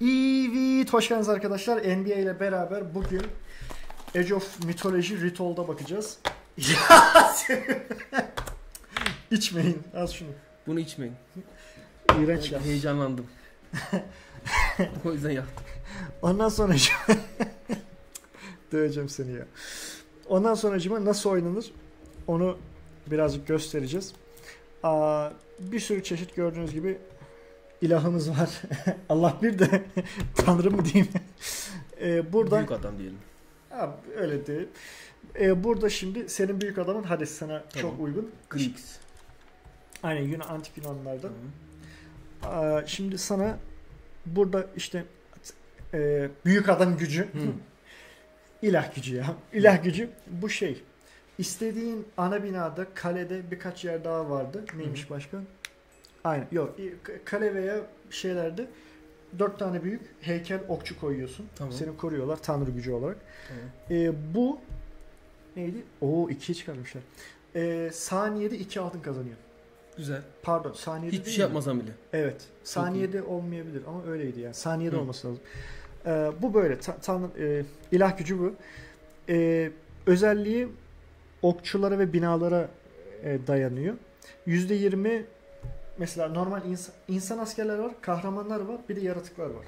Evet, hoş geldiniz arkadaşlar. NBA ile beraber bugün Age of Mythology Retold'a bakacağız. İçmeyin. Az şunu. Bunu içmeyin. İğrenç ya. Heyecanlandım. O yüzden yaptım. Ondan sonra döveceğim seni ya. Ondan sonracıma nasıl oynanır onu birazcık göstereceğiz. Bir sürü çeşit gördüğünüz gibi ilahımız var. Allah bir de Tanrı mı diyeyim? Burada büyük adam diyelim. Ha, öyle değil. Burada şimdi senin büyük adamın Hades sana tamam. Çok uygun. Greeks. Aynen, Yunan, antik Yunanlardan. Şimdi sana burada işte büyük adam gücü, ilah gücü ya. İlah gücü bu şey. İstediğin ana binada, kalede birkaç yer daha vardı. Neymiş başka? Aynen. Yok, kale veya şeylerde 4 tane büyük heykel, okçu koyuyorsun. Tamam. Seni koruyorlar tanrı gücü olarak. Tamam. Bu neydi? Oo, 2'ye çıkarmışlar. Saniyede 2 altın kazanıyor. Güzel. Pardon, saniyede hiçbir şey yapmasam bile. Evet. Saniyede olmayabilir ama öyleydi yani. Saniyede olması lazım. Bu böyle. İlah gücü bu. Özelliği okçulara ve binalara dayanıyor. %20 mesela normal insan askerler var, kahramanlar var, bir de yaratıklar var.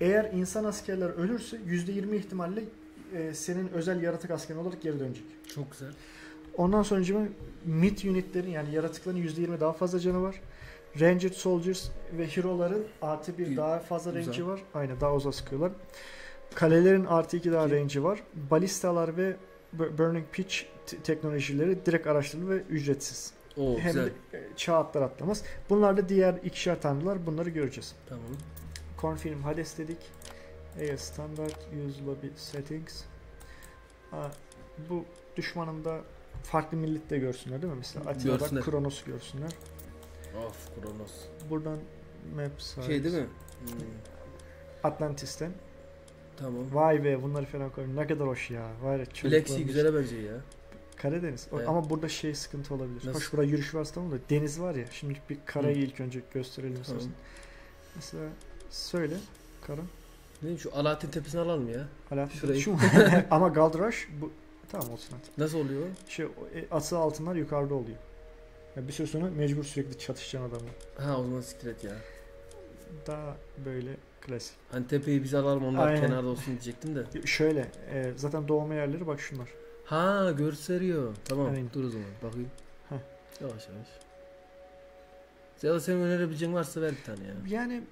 Eğer insan askerler ölürse %20 ihtimalle senin özel yaratık askerin olarak geri dönecek. Çok güzel. Ondan sonra mid unitlerin yani yaratıkların %20 daha fazla canı var. Ranged soldiers ve hero'ların artı bir daha fazla range'i var. Aynen, daha uzağa sıkıyorlar. Kalelerin artı 2 daha range'i var. Balistalar ve burning pitch teknolojileri direkt araştırılır ve ücretsiz. Oo, hem de çağ atlar atlamaz. Bunlar da diğer ikişer tanrılar. Bunları göreceğiz. Tamam. Confirm Hades dedik. Standart usable settings. Bu düşmanın da farklı millet de görsünler değil mi? Mesela Atilla'da Kronos'u görsünler. Of, Kronos. Buradan map size. Şey değil mi? Atlantis'ten. Tamam. Vay be, bunları falan koyayım. Ne kadar hoş ya. Vay be. Black Sea güzele benziyor ya. Karadeniz. Evet. Ama burada şey sıkıntı olabilir. Nasıl? Hoş, burada yürüyüş var tamam da deniz var ya. Şimdi bir karayı ilk önce gösterelim. Tamam. Mesela söyle kara. Ne şu Alaaddin tepesini alalım ya. Alaaddin şu ama Galdraş bu tamam olsun artık. Nasıl oluyor? Şey asıl altınlar yukarıda oluyor. Yani bir süre sonra mecbur sürekli çatışacaksın adamla. Ha, o zaman siktir et ya. Daha böyle klasik. Hani tepeyi biz alalım onlar kenarda olsun diyecektim de. Şöyle zaten doğma yerleri bak şunlar. Ha, gösteriyor. Tamam. Aynen. Dur o zaman. Bakayım. Heh. Yavaş yavaş. Ya da senin önerebileceğin varsa ver bir tane ya. Yani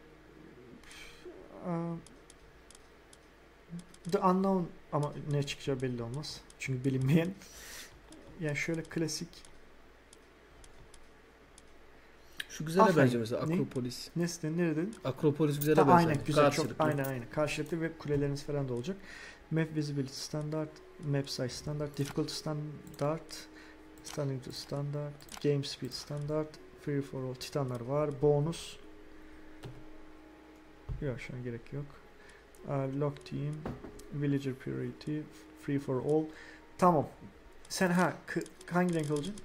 The Unknown ama ne çıkacağı belli olmaz. Çünkü bilinmeyen. Yani şöyle klasik. Şu güzel bence mesela Akropolis. Nerede? Akropolis güzel bence. Aynen güzel. Karşılıklı. Çok. Aynen. Karşılıklı ve kuleleriniz falan da olacak. Map visibility standart, map size standart, difficulty standart, standing to standart, game speed standart, free for all titanlar var, bonus. Yok, şuna gerek yok. Lock team, villager priority, free for all. Tamam. Sen hangi renk olacaksın?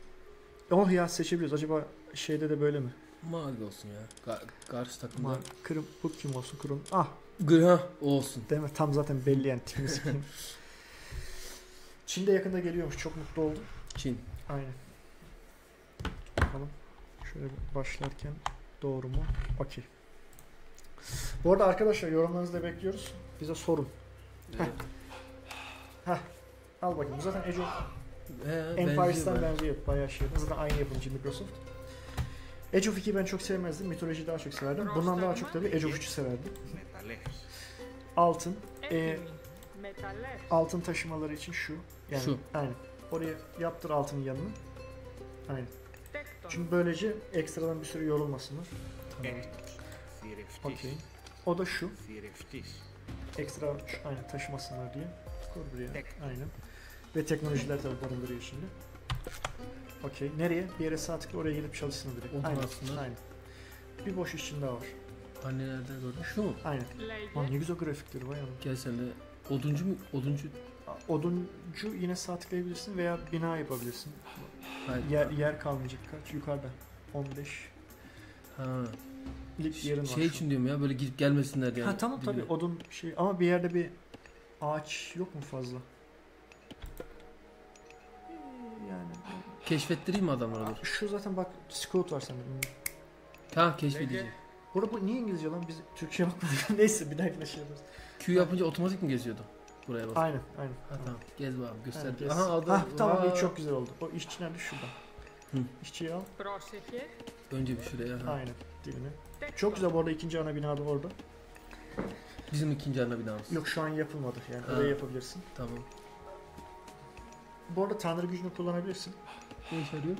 Oh ya, seçebiliyoruz. Acaba şeyde de böyle mi? Mavi olsun ya. Karşı takımda. Kırım, bu kim olsun? Kırım. Ah. Gıha olsun. Değil mi? Tam zaten belli yani tipimiz. Çin de yakında geliyormuş. Çok mutlu oldum. Çin. Aynen. Bakalım. Şöyle başlarken doğru mu? Okey. Bu arada arkadaşlar yorumlarınızı da bekliyoruz. Bize sorun. Evet. Heh. Al bakayım. Bu zaten Ejof. Empire'dan benziyor. Bayağı şey. Zaten aynı yapımcı Microsoft. Age of 2'yi ben çok sevmezdim. Mitolojiyi daha çok severdim. Bundan daha çok tabii Age of 3'ü severdim. Altın. Altın taşımaları için şu. Yani, şu. Aynen. Oraya yaptır altının yanını. Aynen. Çünkü böylece ekstradan bir sürü yorulmasınlar. Tamam. Okey. O da şu. Ekstra aynen taşımasınlar diye. Kur buraya. Aynen. Ve teknolojiler tabii barındırıyor şimdi. Okey. Nereye? Bir yere sağ tıkla, oraya gelip çalışsın direkt. Aynen. Bir boş işin daha var. Annelerde gördüm. Şu mu? Aynen. Lan ne güzel grafikleri var ya. Gel sen de. Oduncu mu? Oduncu. Oduncu yine sağ tıklayabilirsin veya bina yapabilirsin. Yer kalmayacak kaç? Yukarıda. 15. Ha. Şey için diyorum ya, böyle gidip gelmesinler yani. Ha tamam tabii, odun şey ama bir yerde bir ağaç yok mu fazla? Yani keşfettireyim mi adamlara? Dur. Şu zaten bak scout var sanırım. Ha keşfedeceğim. Burada bu niye İngilizce lan? Biz Türkçe'ye bakmadık. Neyse bir dakika şey yaparız. Q yapınca otomatik mi geziyordu? Buraya bak. Aynen aynen. Ha tamam. Gez bakalım, göster. Aynen, aha aldı. Ha tamam, iyi, çok güzel oldu. O işçi nerede? Şurada. Hı. İşçiyi al. Önce bir şuraya. Ha. Aynen. Dilini. Çok güzel bu arada, ikinci ana binada orada. Bizim ikinci ana binamız. Yok şu an yapılmadı yani. Orayı yapabilirsin. Tamam. Bu arada tanrı gücünü kullanabilirsin. Ne işe yarıyor?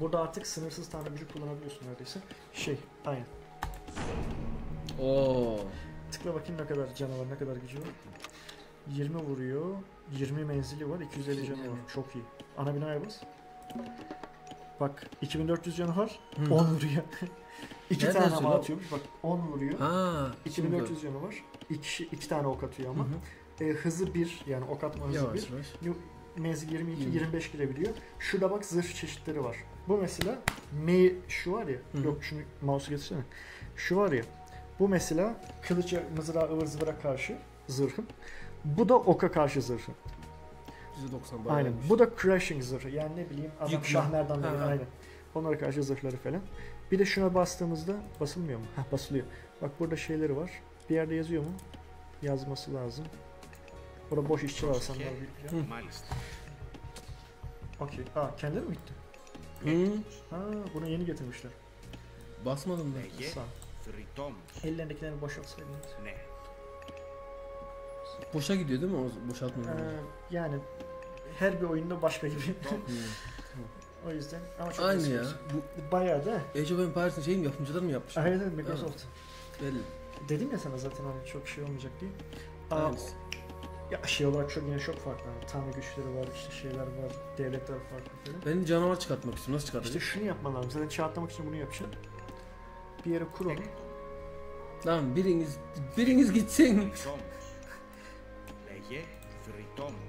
Burada artık sınırsız tanrı gücü kullanabiliyorsun neredeyse. Şey, aynen. Oo. Tıkla bakayım ne kadar canavar, ne kadar gücü var. 20 vuruyor. 20 menzili var. 250 canavar. Çok iyi. Ana binaya bas. Bak 2400 canavar. Hmm. 10 vuruyor. 2 tane hava atıyormuş. Bak 10 vuruyor. Ha, 2400 canavar. 2 tane ok atıyor ama. Hızı 1 yani ok atma hızı 1. Menzil 22-25 girebiliyor. Şurada bak zırh çeşitleri var. Bu mesela şu var ya. Hı-hı. Yok şunu mouse'u getirsene. Şu var ya. Bu mesela kılıca, mızrağa, ıvır zıvıra karşı zırhım. Bu da oka karşı zırhım. %90 aynen. Olmuş. Bu da crashing zırhı. Yani ne bileyim adam şahmerdan biri. Aynen. Onlara karşı zırhları falan. Bir de şuna bastığımızda basılmıyor mu? Hah basılıyor. Bak burada şeyleri var. Bir yerde yazıyor mu? Yazması lazım. Burada boş işçi var sanırım. Okey. Aa kendileri mi gitti? Ha bunu yeni getirmişler. Basmadım ben. Sağ. Ellerindekilerini boşaltsaydın. Boşa gidiyor değil mi? Boşaltmıyor. Yani her bir oyunda başka gibi. O yüzden ama çok aynı ya. Bu bayağı da. Age of Empire'ın şeyim yapımcıları mı yapmış? Aynen yani? Microsoft. Belli. Dedim ya sana zaten hani çok şey olmayacak diye. Ya şey olarak çok yine çok farklı. Yani, tanrı güçleri var, işte şeyler var, devletler farklı falan. Benim canavar çıkartmak istiyorum. Nasıl çıkartacağım? İşte şunu yapman lazım. Zaten çatlamak için bunu yapacağım. Bir yere kur onu. Tamam biriniz gitsin.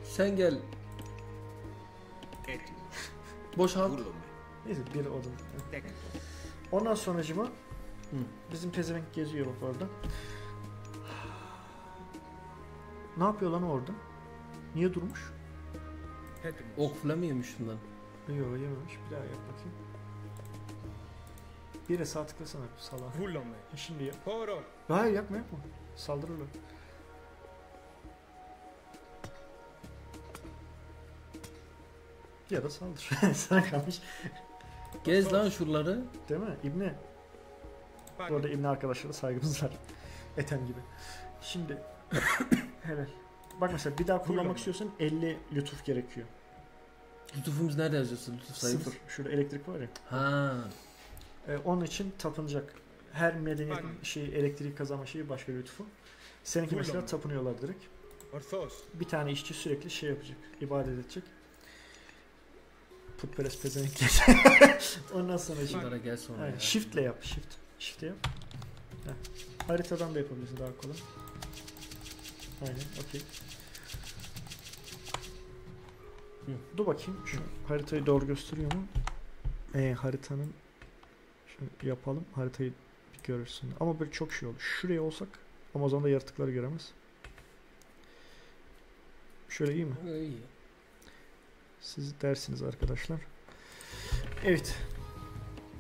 Sen gel. Boşalt. Neyse bir odun. Ondan sonracıma bizim pezevenk geziyor bak orada. Ne yapıyor lan orada? Niye durmuş? Ok falan mı yemiş şundan? Yok yememiş. Bir daha yap bakayım. Bir de sağ tıklasana salak. Şimdi yap. Hayır yapma yapma. Saldırırlar. Ya da saldır. Sana kalmış. Gez lan şuraları. Değil mi? İbni. Bu arada İbni arkadaşlara saygımız var. Ethem gibi. Şimdi. Evet. Bak mesela bir daha kullanmak istiyorsan 50 lütuf gerekiyor. Lütufumuz nerede yazıyorsun? Lütuf sayısı. 0. Şurada elektrik var ya. Ha. Onun için tapınacak. Her medeniyetin şeyi, elektrik kazanma şeyi başka lütufu. Seninki mesela tapınıyorlar direkt. Bir tane işçi sürekli şey yapacak. İbadet edecek. Putperest pezevenkler. Ondan sonra şunlara gel sonra. Aynen. Shift'le yap. Shift yap. Heh. Haritadan da yapabilirsin daha kolay. Aynen. Okey. Dur bakayım. Şu haritayı doğru gösteriyor mu? Haritanın şunu yapalım. Haritayı görürsün. Ama böyle çok şey oldu. Şuraya olsak ama o zaman da yaratıkları göremez. Şöyle iyi mi? İyi. Siz dersiniz arkadaşlar. Evet.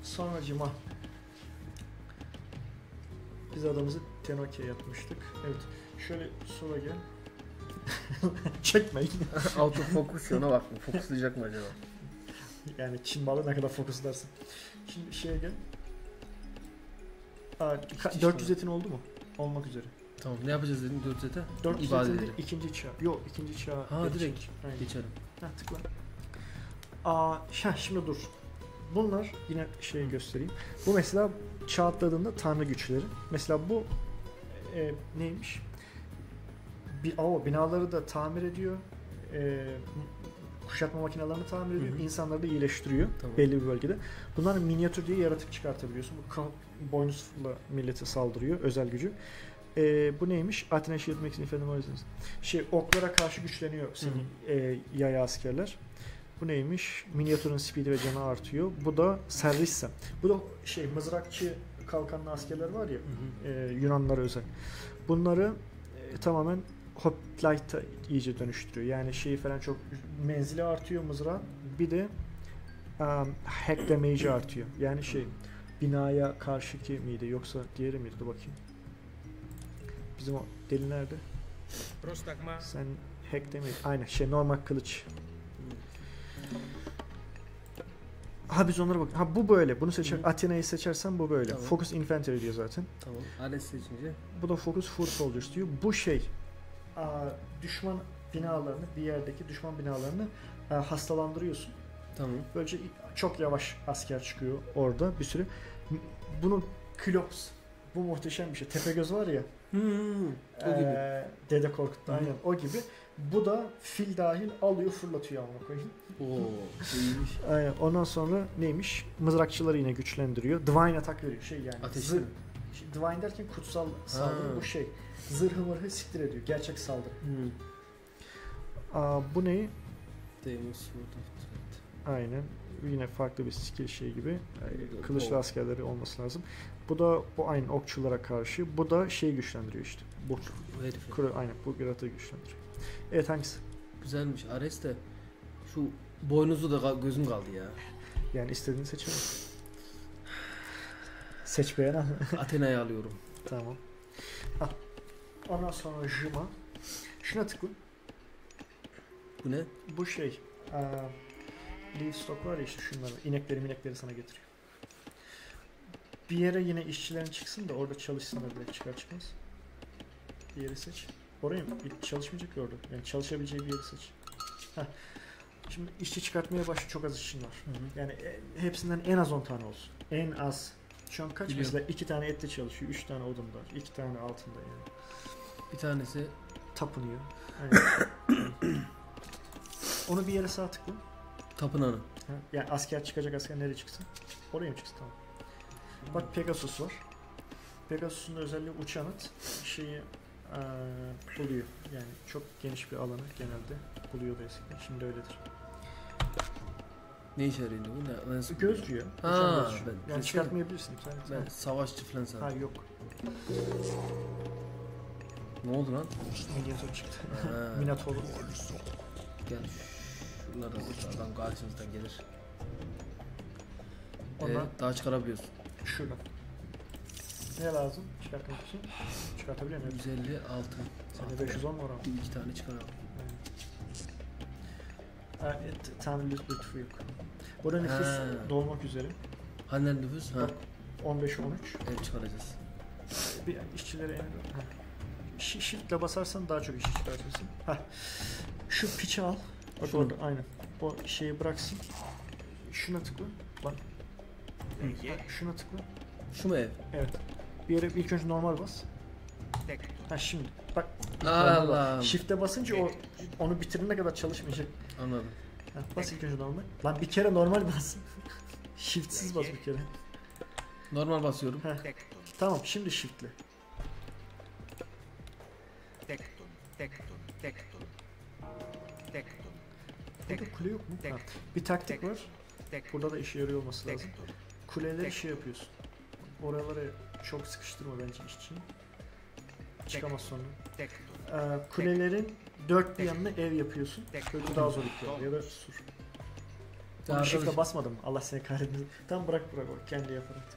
Sonracıma biz adamımızı Tenoke yapmıştık. Evet. Şöyle sola gel. Çekmeyin. Auto fokus yana bak. Fokuslayacak mı acaba? Yani Çin balı ne kadar fokuslarsın. Şimdi şeye gel. Aa, 400 etin oldu mu? Olmak üzere. Tamam. Ne yapacağız dedim 400 ete? 400 etin ikinci çağ. Yok ikinci çağ. Ha direkt. Aynen. Geçelim. Ha tıkla. Şimdi dur. Bunlar yine şeyi göstereyim. Bu mesela çağ atladığında tanrı güçleri. Mesela bu neymiş? Binaları da tamir ediyor. Kuşatma makinelerini tamir ediyor. Hı-hı. İnsanları da iyileştiriyor. Tamam. Belli bir bölgede. Bunların minyatür diye yaratık çıkartabiliyorsun. Bu boynuzla millete saldırıyor. Özel gücü. Bu neymiş? Atene'ye şey etmek için efendim o yüzden. Oklara karşı güçleniyor senin yaya askerler. Bu neymiş? Minyatürün speedi ve canı artıyor. Bu da servissa. Bu da mızrakçı kalkanlı askerler var ya, Yunanlara özel. Bunları tamamen hoplite'a iyice dönüştürüyor. Yani şeyi falan çok, menzili artıyor mızrağın. Bir de hack damage'i artıyor. Yani şey, binaya karşıki miydi yoksa diğeri miydi? Dur bakayım. Bizim o deli nerede? Sen hack damage. Aynen şey, normal kılıç. Ha biz onlara bak. Ha bu böyle. Bunu seçer. Athena'yı seçersen bu böyle. Tamam. Focus Inventory diyor zaten. Tamam. Ares seçince. Bu da Focus Foot Soldiers diyor. Bu şey, düşman binalarını, bir yerdeki düşman binalarını hastalandırıyorsun. Tamam. Böylece çok yavaş asker çıkıyor orada bir sürü. Bunun Klops. Bu muhteşem bir şey. Tepegöz var ya. O gibi. Dede Korkut'ta aynen o gibi. Bu da fil dahil alıyor, fırlatıyor amına koyayım. Aynen. Ondan sonra neymiş? Mızrakçıları yine güçlendiriyor. Divine atak veriyor. Şey yani. Ateşli. Divine derken kutsal saldırı bu şey. Zırhı mırhı siktir ediyor. Gerçek saldırı. Bu neyi? Aynen. Yine farklı bir skill şey gibi. Kılıçlı askerleri olması lazım. Bu da bu aynı okçulara karşı. Bu da şeyi güçlendiriyor işte. Bu herifi. Aynen bu yaratı güçlendiriyor. Evet hangisi? Güzelmiş. Ares de şu boynuzu da gözüm kaldı ya. Yani istediğini seçelim. Seç beğen. Athena'yı alıyorum. Tamam. Al. Ondan sonra Juma. Şuna tıkla. Bu ne? Bu şey. Livestock var ya işte şunları. İnekleri sana getiriyor. Bir yere yine işçilerin çıksın da orada çalışsınlar direkt çıkar çıkmaz. Bir yeri seç. Oraya mı? Çalışmayacak ya orada. Yani çalışabileceği bir yeri seç. Heh. Şimdi işçi çıkartmaya başlıyor. Çok az işçin var. Yani hepsinden en az 10 tane olsun. En az. Şu an kaç mesela? 2 tane ette çalışıyor. 3 tane odunda. 2 tane altında yani. Bir tanesi tapınıyor. Yani. Onu bir yere sağ tıkla. Tapınanı. Yani asker çıkacak, asker nereye çıksın? Oraya mı çıksın? Tamam. Bak Pegasus var. Pegasus'un da özelliği uçan at. Şeyi buluyor. Yani çok geniş bir alanı genelde buluyordu eskiden. Şimdi öyledir. Ne işe yarıyordu bu? Gözlüyor. Haa. Yani çıkartmayabilirsin. Ben savaşçı falan sanırım. Ha yok. Ne oldu lan? Miniator çıktı. Minotaur. Gel. Şuralarda adam karşımızdan gelir. Daha çıkarabiliyorsun. Şuradan. Ne lazım? Çıkartmak için. Çıkartabiliyor muyum? 150 altın. Sende 510 mu oran? 2 tane çıkaralım. Evet. Tanrı lütfu yok. Burada nüfus dolmak üzere. Hangi nüfus? 15-13. Evet çıkaracağız. Bir işçilere en Shift'le basarsan daha çok işçi çıkartırsın. Şu piçi al. Bak orada aynen. O şeyi bıraksın. Şuna tıkla. Bak. Şuna tıkla. Şu mu ev? Evet. Bir yere ilk önce normal bas. Şimdi bak. Allah. Shift'e basınca onu bitirene kadar çalışmayacak. Anladım. Bas ilk önce normal. Lan bir kere normal bas. Shift'siz bas bir kere. Normal basıyorum. Tamam şimdi shift'le. Burada kule yok mu? Bir taktik var. Burada da işe yarıyor olması lazım. Kuleleri şey yapıyorsun. Oralara çok sıkıştırma bence işçiyi. Çıkamaz sonra. Kulelerin dört bir yanına ev yapıyorsun. Kötü daha zor yapıyor. Ya da sur. Onu shift'e basmadım. Allah seni kahretmesin. Tam bırak o. Kendi yaparak.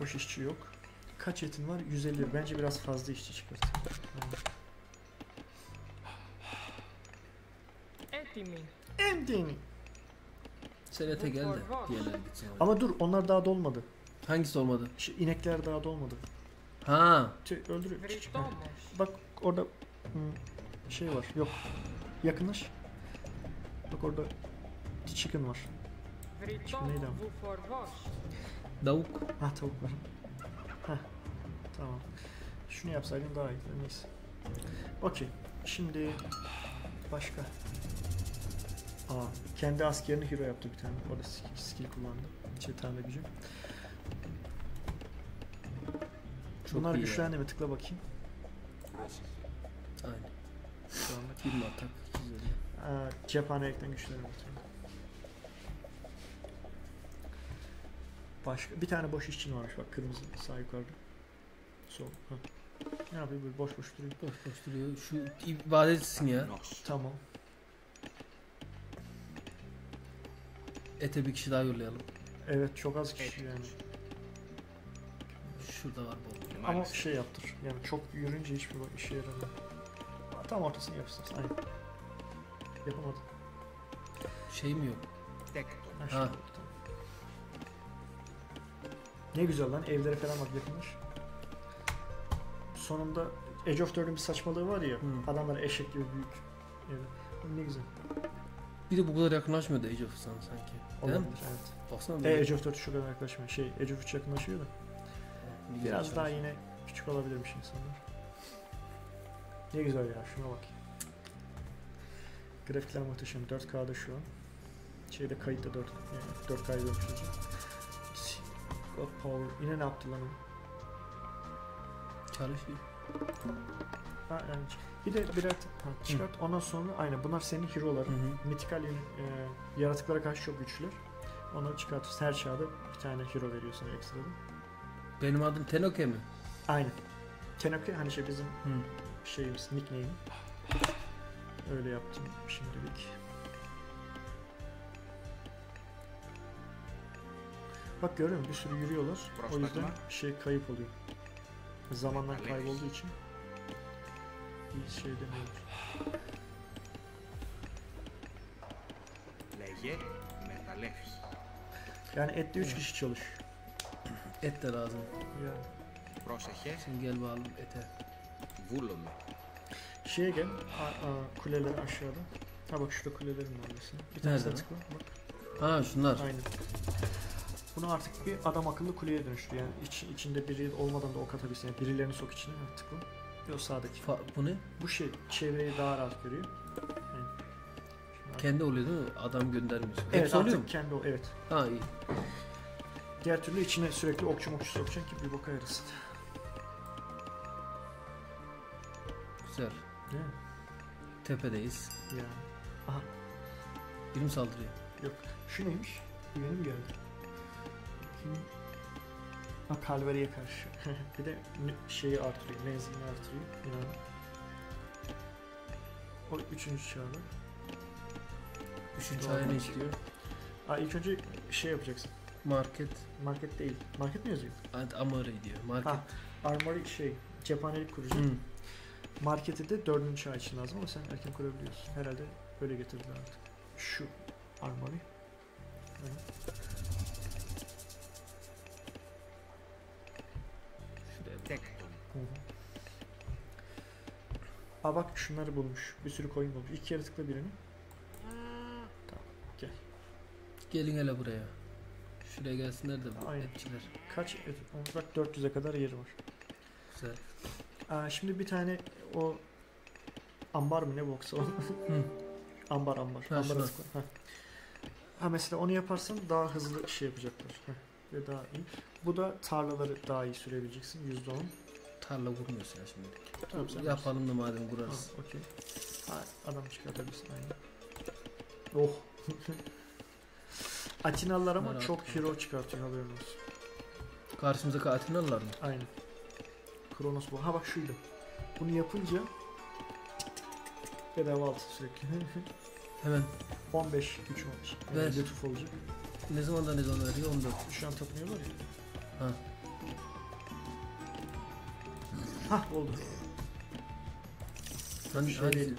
Boş işçi yok. Kaç etin var? 150. Bence biraz fazla işçi çıkart. Emdini. Senete geldi. Ama dur onlar daha dolmadı. Hangisi dolmadı? İnekler daha dolmadı. Öldürüyor. Bak orada şey var. Yok. Yakınlaş. Bak orada chicken var. Chicken neydi ama? Tavuk. Tavuk var. Tamam. Şunu yapsaydım daha iyi. Neyse. Okey. Şimdi başka. Kendi askerini hero yaptı bir tane. Orada skill kullandı. Çetanla gücüm. Bunlar güçlendi mi? Tıkla bakayım. Aynen. Şu anda kim atak? Cephane ekten güçlerini Başka bir tane boş işçin varmış bak, kırmızı sağ yukarıda. Sol. Ha. Ne yapayım böyle boş boş duruyor. Boş boş duruyor. Şu ibadet etsin ya. Tamam. Ete bir kişi daha yollayalım. Evet çok az kişi yani. Şurada var bu. Ama şey yaptır. Yani çok yürünce hiçbir işe yaramıyor. Tam ortasını yapsın. Aynen. Yapamadım. Şey mi yok? Tek. Ha. Ne güzel lan, evlere falan bak yapılmış. Sonunda Age of 4'ün bir saçmalığı var ya, adamlar eşek gibi büyük. Evet. Ne güzel. Bir de bu kadar yakınlaşmıyor da Age of sana sanki. Olabilir, değil mi? Evet. Baksana Age of 4 şu kadar yaklaşmıyor. Şey, Age of 3 yakınlaşıyor da. Evet, biraz daha yine küçük olabilirmiş insanlar. Ne güzel ya, şuna bak. Grafikler muhteşem, 4K'da şu an. Şeyde kayıtta 4K'yı görmüşüz. God power. Yine ne yaptı lan onu? Çalışıyor. Ha yani. Bir de birer çıkart. Ondan sonra aynı. Bunlar senin hero'ların. Mitikal yaratıklara karşı çok güçlüler. Onları çıkartırsın. Her çağda bir tane hero veriyorsun ekstradan. Benim adım Tenoke mi? Aynen. Tenoke hani şey bizim şeyimiz, nickname. Öyle yaptım şimdilik. Bak görüyor musun? Bir sürü yürüyorlar. O yüzden şey kayıp oluyor. Zamandan kaybolduğu için bir şey demiyoruz. Yani ette 3 kişi çalış. Et de lazım. Yani. Şimdi gel bağlı ete. Şeye gel. Kuleler aşağıda. Ha bak şurada kulelerin var mesela. Bir tanesine tıkla. Ha şunlar. Aynen. Bunu artık bir adam akıllı kuleye dönüştür yani içinde biri olmadan da ok atabilirsin yani birilerini sok içine tıkla. Yok sağdaki. Bu ne? Bu şey çevreyi daha rahat görüyor. Yani. Kendi oluyor değil mi? Adam göndermiyorsun. Evet hepsi artık kendi oluyor. Evet. Ha iyi. Diğer türlü içine sürekli okçu sokacaksın ki bir boka yarasın. Güzel. Yeah. Tepedeyiz. Ya. Yeah. Aha. Birim saldırıyor. Yok. Şu neymiş? Güveni mi geldi? Ha, Calvary'ye karşı. Bir de şeyi artırıyor, menzilini artırıyor. Yani. O üçüncü çağda. Üçüncü çağda ne istiyor? Aa, ilk önce şey yapacaksın. Market. Market değil. Market mi yazıyor? Evet, Armory diyor. Market. Ha, Armory şey, cephanelik kurucu. Marketi de 4. çağ için lazım ama sen erken kurabiliyorsun. Herhalde böyle getirdiler artık. Şu Armory. Evet. Aa bak şunları bulmuş. Bir sürü coin bulmuş. İlk yere tıkla birini. Tamam gel. Gelin hele buraya. Şuraya gelsinler de bu etçiler. Kaç? Bak 400'e kadar yeri var. Güzel. Aa, şimdi bir tane o ambar mı ne boksa o. ambar. Ha, ambar ha mesela onu yaparsan daha hızlı şey yapacaklar. Ve daha iyi. Bu da tarlaları daha iyi sürebileceksin. %10. Tarla vurmuyorsun ya şimdi. Tamam, yapalım da madem kurarız. Okey. Adam çıkartabilirsin aynı. Oh. Atinalılar ama çok hero çıkartıyor haberin olsun. Karşımızdaki Atinalılar mı? Aynen. Kronos bu. Ha bak şuydu. Bunu yapınca bedava altı sürekli. Hemen. 15 güç olmuş. Yani lütuf olacak. Ne zamandan ne zaman veriyor? 14. Şu an tapınıyorlar ya. Ha. Hah oldu. Ben şöyle değilim.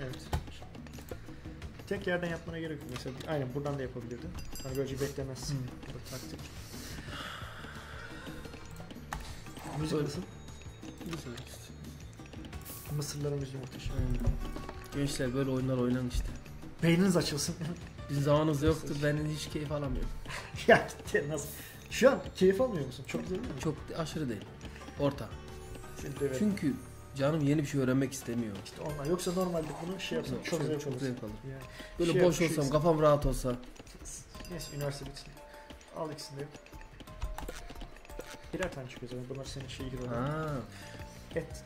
Evet. Tek yerden yapmana gerek yok. Mesela aynen buradan da yapabilirdin. Hani böylece beklemezsin. Bu taktik. Müzik nasıl? Mısırların müziği muhteşem. Gençler böyle oyunlar oynanın işte. Beyniniz açılsın. Bizim zamanımız yoktu. Ben hiç keyif alamıyorum. Ya nasıl? Şu an keyif almıyor musun? Çok güzel değil mi? Çok aşırı değil. Orta. Evet. Çünkü canım yeni bir şey öğrenmek istemiyor. İşte onlar. Yoksa normalde bunu şey yapsam çok zevk alır. Yani. Böyle şey boş olsam, kafam rahat olsa. Neyse üniversite bitsin. Al ikisini de. Birer tane çıkıyor zaten. Bunlar senin şeyi gibi oluyor. Et.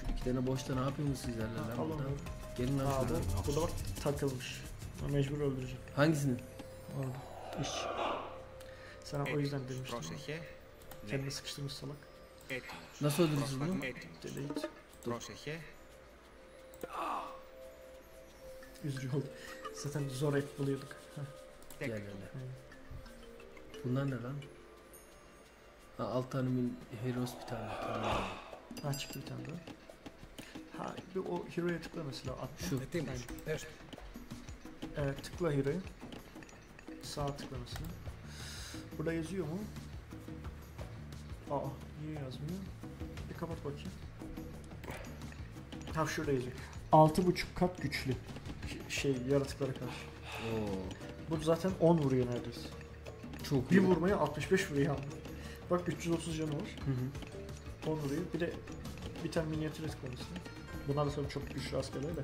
Şu iki tane boşta ne yapıyorsunuz sizlerle? Gelin lan şurada. Bu da var takılmış. Mecbur öldürecek. Hangisini? Orada. İşçi. Sana o yüzden demiştim. Kendine sıkıştırmış salak. Nasıl öldürürsün bunu? Delete. Dur. Üzücü oldu. Zaten zor et buluyorduk. Gel öyle. Bunlar ne lan? Ha, alt tanımın heroes bir tane. Ha çıktı bir tane daha. Ha bir o hero'ya tıkla mesela. Şu. Evet. Evet, tıkla hero'ya. Sağa tıkla mesela. Burada yazıyor mu? Aa niye yazmıyor? Bir kapat bakayım. Ha şurada yazıyor. 6,5 kat güçlü. Şey yaratıklara karşı. Oo. Bu zaten 10 vuruyor neredeyse. Çok. Bir iyi. Vurmaya 65 vuruyor. Bak 330 canı var. Hı hı. 10 vuruyor. Bir de bir tane minyatür konusu. Bundan sonra çok güçlü askerler de.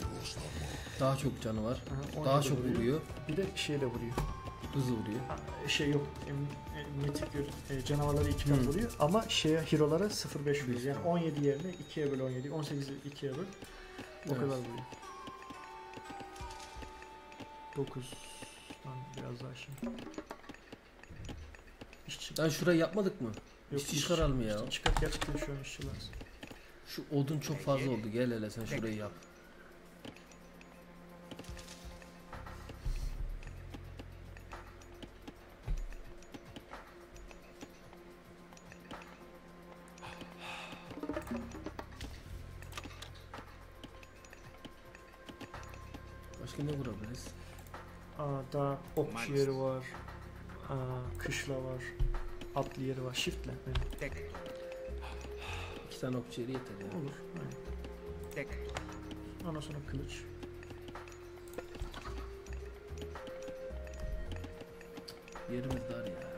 Daha çok canı var. Aha, daha çok vuruyor. Bir de şeyle vuruyor. Hızlı vuruyor. Ha, şey yok. Mitik canavarları 2 kat vuruyor ama şeye hero'lara 0,5 vuruyor. Yani 17 yerine 2'ye böl 17, 18'i 2'ye böl. O kadar vuruyor. 9'dan biraz daha şimdi. Lan şurayı yapmadık mı? Yok, işçi çıkaralım ya. İşte çıkart gerçekten şu an işçiler. Şu odun çok fazla oldu. Gel hele sen şurayı yap. Başka ne vurabiliriz? Daha ok yeri var. Kışla var, atlı yeri var, shift'le. Tek. 2 tane okçu yeri yeter ya. Olur. Tek. Ondan sonra kılıç. Yerimiz dar ya.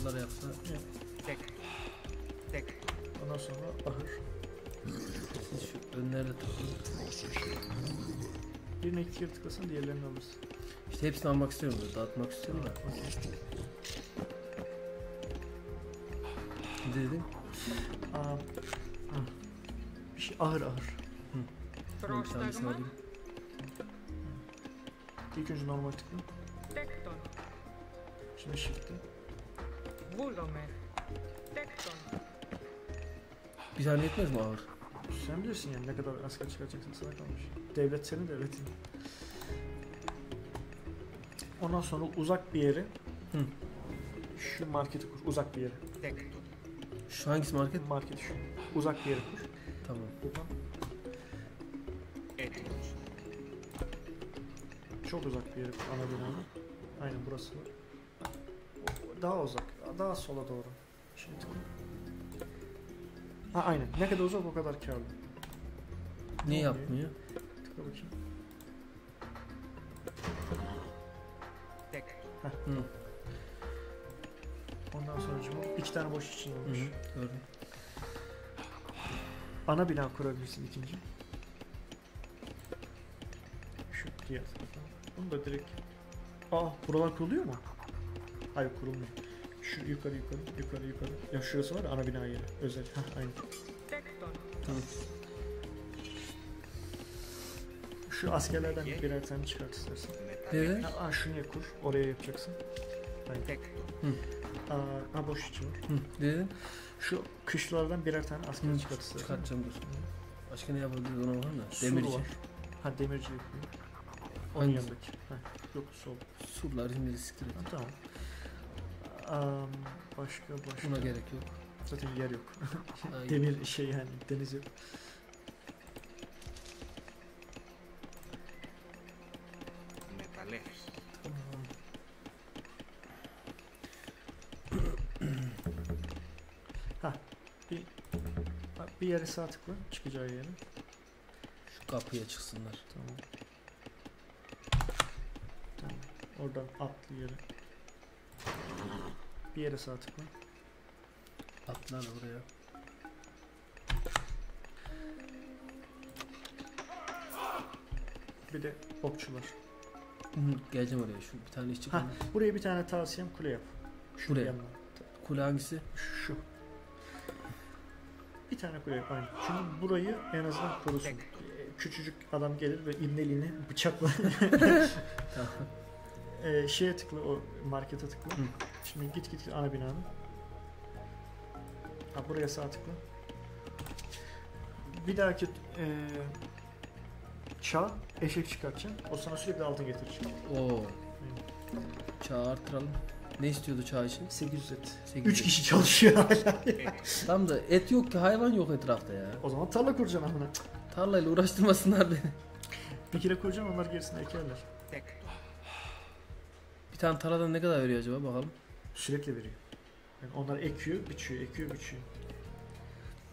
Bunları yapsa. Evet. Tek. Tek. Ondan sonra bahar. Siz şu önlerle takılın. Birine 2 kere tıklasın, diğerlerini alırsın. İşte hepsini almak istiyorum da, dağıtmak istiyorum da. Ne dedin? Bir şey ahır. Hı. Bir tanesini alayım. İlk önce normal tıkla. Şimdi shift'e. Bir tane yetmez mi ahır? Sen bilirsin yani ne kadar asker çıkaracaksın, sana kalmış. Devlet senin, devletin. Ondan sonra uzak bir yeri. Hı. Şu marketi kur, uzak bir yeri. Şu hangisi market? Market şu. Uzak bir yeri kur. Tamam. Buradan. Çok uzak bir yeri kur, Anadolu'nun. Aynen burası. Daha uzak, daha sola doğru. Şimdi tıkla. Ha aynen, ne kadar uzak o kadar kârlı. Ne yapmıyor? Tıkla bakayım. Hı. Ondan sonra bu 2 tane boş için olmuş. Gördüm. Ana bina kurabilirsin ikinci. Şu piyasa. Bunu da direkt. Aa buralar kuruluyor mu? Hayır kurulmuyor. Şu yukarı. Ya şurası var ya, ana bina yeri. Özel. Ha aynı. Tamam. Şu askerlerden birer tane çıkart istersen. Evet. Aa şunu kur, oraya yapacaksın. Aynen. Aa boş içi var. Dedin. Şu kışlardan birer tane asker çıkart istersen. Çıkartacağım dur. Başka ne yapabiliriz ona bakalım da. Demirci. Var. Ha demirci yapayım. Onun yanındaki. Yok sol. Surlar şimdi riskli. Tamam. Başka. Buna gerek yok. Zaten yer yok. Demir şey yani deniz yok. Bir yere sağ tıkla, çıkacağı yere. Şu kapıya çıksınlar. Tamam. Tamam. Oradan atlı yere. Bir yere sağ tıkla. Atlar oraya. Bir de okçular. Geleceğim oraya. Şu bir tane işçi. Ha, buraya bir tane tavsiyem kule yap. Şuraya. Kule hangisi? Şu. Bir tane kule yapayım. Çünkü burayı en azından korusun. küçücük adam gelir ve imneliğini bıçakla şeye tıkla, o markete tıkla. Hı. Şimdi git ana binanın. Ha, buraya sağ tıkla. Bir dahaki çağ eşek çıkartacaksın. O sana sürekli altın getirecek. Oo. Çağı artıralım. Ne istiyordu çağ için? 800 et. 3 kişi çalışıyor hala. Tam da et yok ki, hayvan yok etrafta ya. O zaman tarla kuracağım ona. Tarlayla uğraştırmasınlar beni. Bir kere kuracağım, onlar gerisini ekerler. Bir tane tarladan ne kadar veriyor acaba, bakalım. Sürekli veriyor. Yani onlar ekiyor, biçiyor, ekiyor, biçiyor.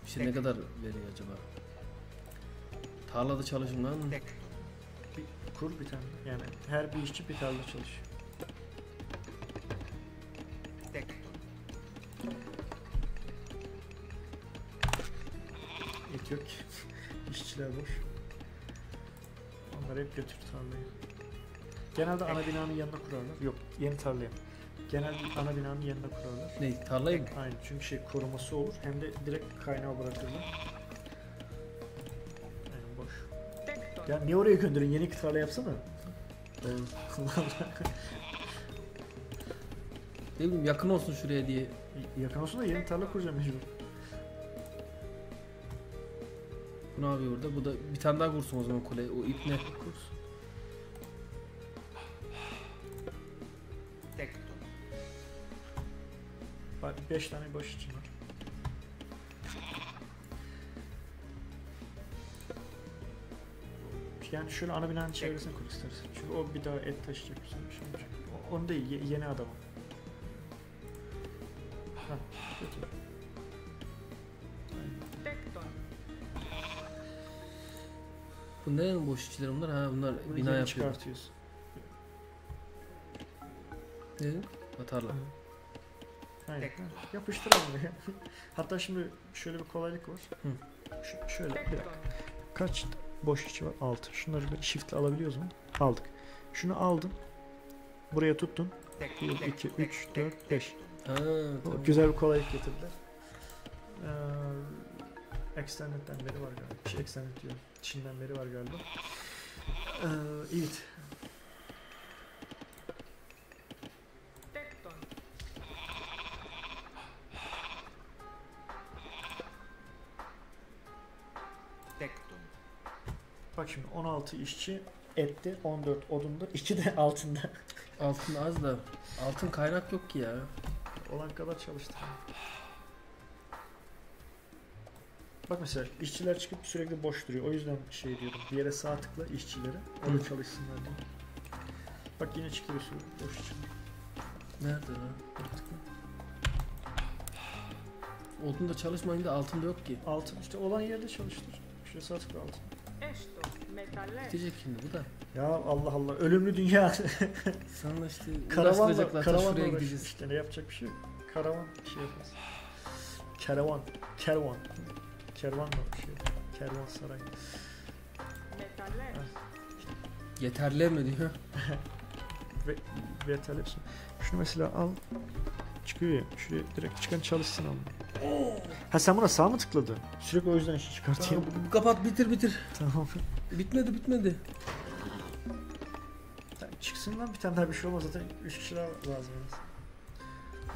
Bir şey ne kadar veriyor acaba? Tarlada çalışın lan. Kur bir tane. Yani her bir işçi bir tarla çalışıyor. Et yok. İşçiler boş. Onlar hep götür tarlayı. Genelde ana binanın yanına kurarlar. Yok, yeni tarlaya. Genelde ana binanın yanına kurarlar. Ne, tarlayı mı? Aynen, çünkü şey koruması olur, hem de direkt kaynağı bırakırlar. Aynen, boş. Ya niye oraya gönderin? Yeni tarla yapsana. Ne bileyim, yakın olsun şuraya diye. Yakın olsun da yeni tarla kuracağım mecbur. Bu ne yapıyor burada? Bu da bir tane daha kursun o zaman kule. O ip ne? Kursun. Bak 5 tane boş için var. Yani şöyle ana binanın çevresini kur istersen. Çünkü o bir daha et taşıyacak bir şey olacak. Onu değil, yeni adam. Ha, kötü. Bu ne boş işçiler bunlar? Ha, bunlar bunu bina yapıyor. Çıkartıyoruz. Ne? Atarlar. Aynen. Yapıştıralım buraya. Hatta şimdi şöyle bir kolaylık var. Hı. Şöyle bir dakika. Kaç boş işçi var? 6. Şunları bir shift'le alabiliyoruz mu? Aldık. Şunu aldın. Buraya tuttun. 1, 2, 3, 4, 5. Ha, tamam. Güzel bir kolaylık getirdiler. Externet'ten beri var galiba. Şey, Externet diyor. Çin'den beri var galiba. Evet. Bak şimdi 16 işçi etti, 14 odunda, işçi de altında. Altın az da, altın kaynak yok ki ya. Olan kadar çalıştı. Bak mesela işçiler çıkıp sürekli boş duruyor. O yüzden şey diyorum, bir yere sağ tıkla işçilere, orada çalışsınlar diye. Bak yine çıkıyor sürü boş işçiler. Nerede lan? Odun da çalışmayın da altın da yok ki. Altın işte olan yerde çalıştır. Şuraya sağ tıkla altın. Bitecek şimdi bu da. Ya Allah Allah, ölümlü dünya. Sana işte karavanla şuraya gideceğiz. İşte ne yapacak bir şey yok. Karavan bir şey yapmaz. Kervan mı bir şey? Kervan saray. Yeterli mi diyor? Yeterli mi? Şunu mesela al. Çıkıyor ya. Şuraya direkt çıkan çalışsın ama. Ha, sen buna sağ mı tıkladın? Sürekli o yüzden işi çıkartayım. Tamam, kapat, bitir. Tamam. Bitmedi. Yani çıksın lan, bir tane daha bir şey olmaz zaten. 3 kişi daha lazım.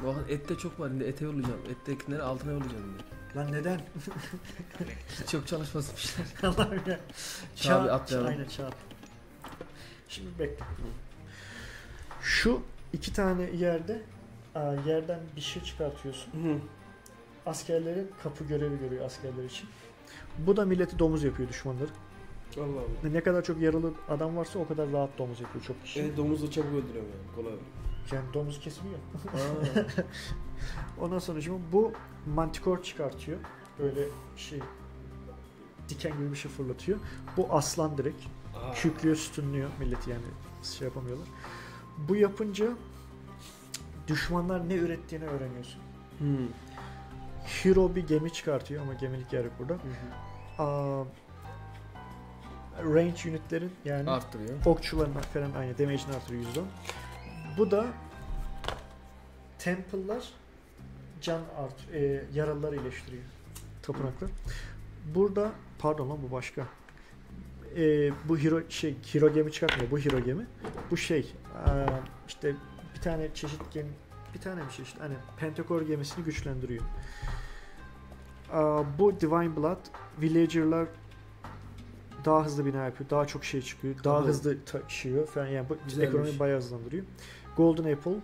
Bak ette çok var, şimdi ete yollayacağım. Ettekileri altına yollayacağım. Lan neden? Çok çalışmasınmışlar. Allah'ım ya. Çağ atlayalım. Aynen, çağ. Şimdi bekle. Şu iki tane yerde yerden bir şey çıkartıyorsun. Hı. Askerlerin kapı görevi görüyor askerler için. Bu da milleti domuz yapıyor, düşmanları. Allah Allah. Ne kadar çok yaralı adam varsa o kadar rahat domuz yapıyor çok kişi. Domuz da çabuk öldürüyor yani, kolay. Yani domuz kesmiyor. Ondan sonra şimdi bu mantikor çıkartıyor. Böyle şey, diken gibi bir şey fırlatıyor. Bu aslan direkt. Kükrüyor, sütünlüyor milleti, yani şey yapamıyorlar. Bu yapınca düşmanlar ne ürettiğini öğreniyorsun. Hmm. Hero bir gemi çıkartıyor ama gemilik yer yok burada. Range unitlerin, yani artırıyor. Okçuların falan aynı damage'ini artırıyor %10. Bu da temple'lar can yaralıları iyileştiriyor. Tapınaklar. Burada pardon lan, bu başka. bu hero gemi çıkartmıyor. Bu hero gemi. Bu işte bir tane çeşit gemi, bir tane bir şey işte. Hani Pentakor gemisini güçlendiriyor. Bu Divine Blood Villager'lar daha hızlı bina yapıyor. Daha çok şey çıkıyor. Daha hızlı taşıyor falan. Yani bu ekonomiyi bayağı hızlandırıyor. Golden Apple,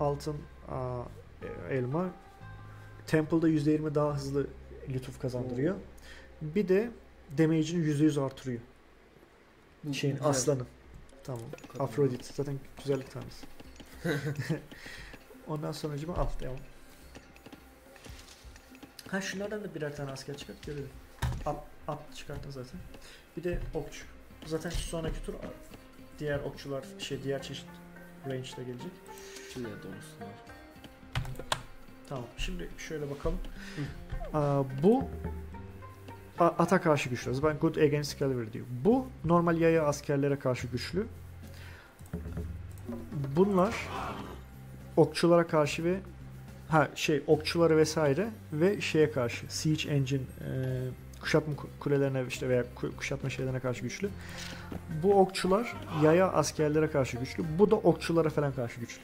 altın elma. Temple'da %20 daha hızlı lütuf kazandırıyor. Bir de damage'ini %100 artırıyor. Şeyin aslanı. Tamam. Afrodit. Zaten güzellik tanrısı. Ondan sonra acaba atlayalım. Ha, şunlardan da birer tane asker çıkart görelim. At çıkarttın zaten. Bir de okçu. Zaten sonraki tur diğer okçular diğer çeşit range'de gelecek. Şuraya dolusunlar. Tamam. Şimdi şöyle bakalım. Bu ata karşı güçlü. Ben good against Calvary diyor. Bu normal yaya askerlere karşı güçlü. Bunlar okçulara karşı ve okçuları vesaire ve karşı siege engine kuşatma kulelerine veya kuşatma şeylerine karşı güçlü. Bu okçular yaya askerlere karşı güçlü. Bu da okçulara falan karşı güçlü.